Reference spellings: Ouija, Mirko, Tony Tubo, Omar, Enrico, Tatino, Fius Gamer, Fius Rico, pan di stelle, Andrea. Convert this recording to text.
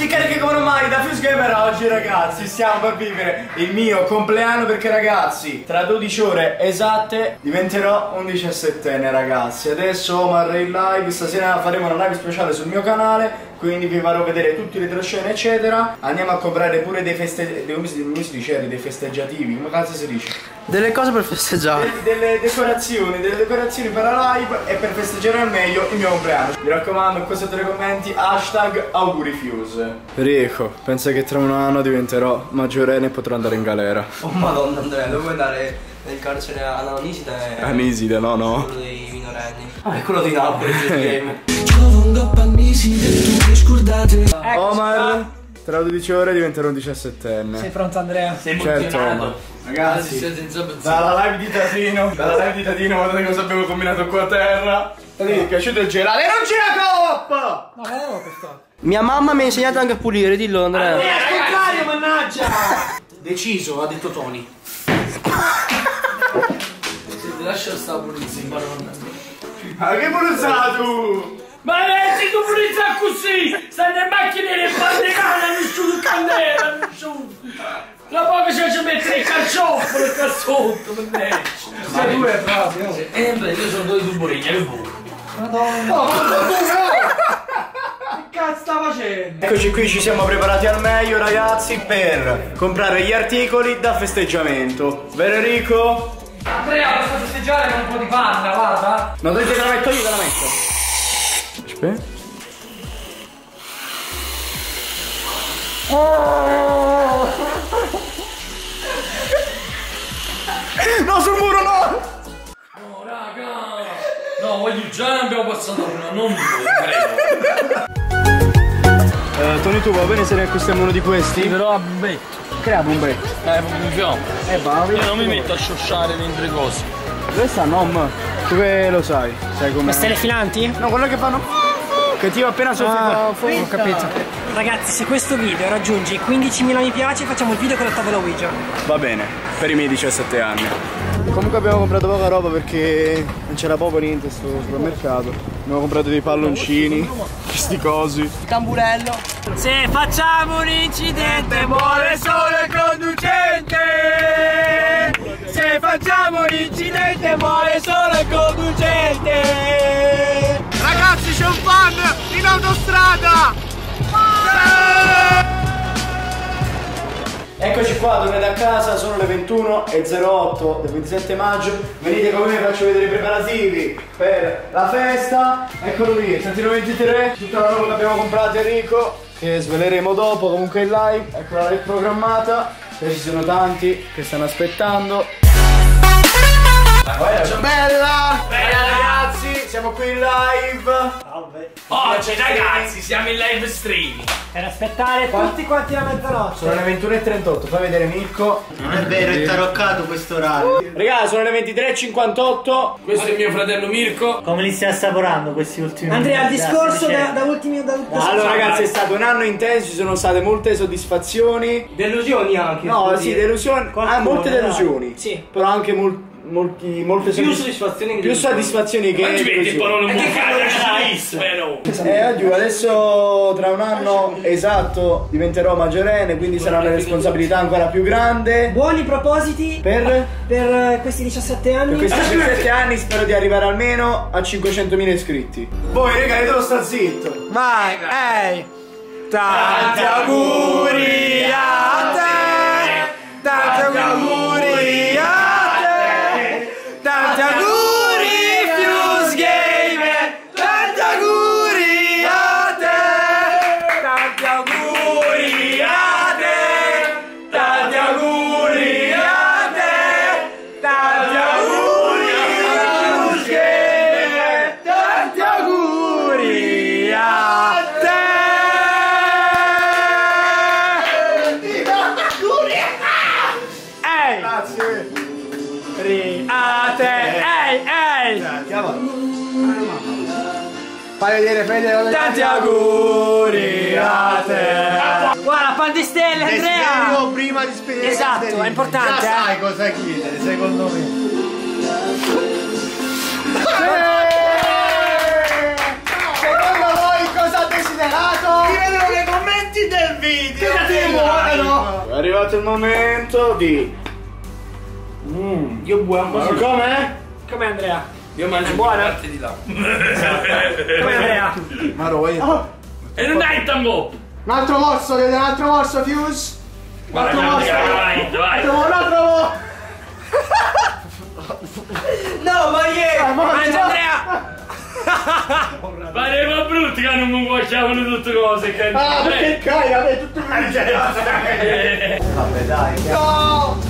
Ragazzi, carichi come ormai da Fius Gamer. Oggi ragazzi stiamo per vivere il mio compleanno, perché ragazzi tra 12 ore esatte diventerò un 17enne ragazzi. Adesso Omar in live, stasera faremo una live speciale sul mio canale, quindi vi farò vedere tutti i retroscene eccetera. Andiamo a comprare pure dei festeggiativi, come cazzo si dice? Delle cose per festeggiare, delle decorazioni per la live e per festeggiare al meglio il mio compleanno. Mi raccomando, qui sotto nei commenti hashtag auguri Fius. Rico, pensa che tra un anno diventerò maggiorenne e potrò andare in galera. Oh madonna Andrea, dove vuoi andare? Nel carcere all'Aniside? Aniside, no no, quello dei minorenni. Ah, è quello di Napoli, il game. Omar, tra 12 ore diventerò un 17enne. Sei pronto Andrea? Sei certo Omar. Ragazzi, dalla live di Tatino, guardate cosa abbiamo combinato qua a terra. Lì, piaciuto il gelale, non c'è la coppa! Ma non avevo questo. Mia mamma mi ha insegnato anche a pulire, dillo Andrea. Andrea, al contrario, mannaggia! Deciso, ha detto Tony. Lascia sta pulizia, madonna. Ma che pulizia tu? Ma se tu pulizia così, stai nelle macchine e fai cane, mi sciuto candela, mi sciuto. La poca ci mette il carciofo, il cazzotto, per me. Sei due proprio. Beh, io sono due tubolini, che vuoi? Madonna. Oh, cazzo sta facendo? Eccoci qui, ci siamo preparati al meglio ragazzi per comprare gli articoli da festeggiamento. Vero Enrico? Andrea, posso festeggiare con un po' di panna, guarda. No, te la metto io, te la metto. Aspetta. Oh! No, sul muro no! No, raga! No, voglio già ne abbiamo passato una, non mi credo. Tony Tubo, va bene se ne acquistiamo uno di questi? Sì, però a bombetto. Crea bombetto. Bombiamo. Io non mi metto a sciosciare mentre cose. Dove sta nom? Tu che lo sai? Sai come? Le stelle filanti? No, quello che fanno. Che ti va appena sopra. Ho capito. Ragazzi, se questo video raggiunge 15.000 mi piace, facciamo il video con la tavola Ouija. Va bene, per i miei 17 anni. Comunque abbiamo comprato poca roba perché non c'era poco niente sto supermercato. Abbiamo comprato dei palloncini, questi cosi, il tamburello. Se facciamo un incidente muore solo il conducente. Se facciamo un incidente muore solo il conducente. Ragazzi, c'è un fan in autostrada. Ah! Eccoci qua, tornate a casa, sono le 21:08 del 27 maggio. Venite con me, faccio vedere i preparativi per la festa. Eccolo lì, Tatino 23, tutta la roba che abbiamo comprato Enrico, che sveleremo dopo, comunque in live. Eccola la live programmata, e ci sono tanti che stanno aspettando. Bella! Bella ragazzi, siamo qui in live. Salve. Oggi ragazzi siamo in live streaming. Per aspettare tutti quanti la mezzanotte. Sono le 21:38, fai vedere Mirko. Non è vero, è taroccato questo orario. Ragazzi, sono le 23:58. Questo è mio fratello Mirko. Come li stai assaporando questi ultimi Andrea, il discorso da ultimi Allora ragazzi, è stato un anno intenso, ci sono state molte soddisfazioni. Delusioni anche. No, sì, delusioni. Molte delusioni. Sì. Però anche molte soddisfazioni, più soddisfazioni che aggiù. Adesso tra un anno esatto diventerò maggiorenne, quindi sarà una responsabilità ancora più grande. Buoni propositi per questi 17 anni. Per questi 17 anni spero di arrivare almeno a 500.000 iscritti. Voi raga, devo sta zitto. Vai, ehi, tanti auguri a te, tanti auguri a te. Tanti auguri Fius Gamer, tanti auguri a te, tanti auguri a te, tanti auguri a te, tanti auguri a Fius Gamer, tanti auguri a te, tanti auguri a te. Grazie. A te, ehi, fai vedere, tanti auguri a te. Guarda, pan di stelle, Andrea. Prima di spedire. Esatto, è importante. Già sai cosa chiedere, secondo me. Secondo voi cosa ha desiderato? Ti vedo nei commenti arrivato il momento di... Io buono così. Com'è? Com'è Andrea? Io mangio buona parte di là. Com'è Andrea? Ma roi. Oh. E non dai il tambò! Un altro morso, un altro morso, Fius! Un altro morso! Vai! Un altro morso! No, ma yeah! Mangia Andrea! Pareva brutti che non mi guacciavano tutte cose che... Ah, perché cai, vabbè, tutto il mangiare! Vabbè, dai! No!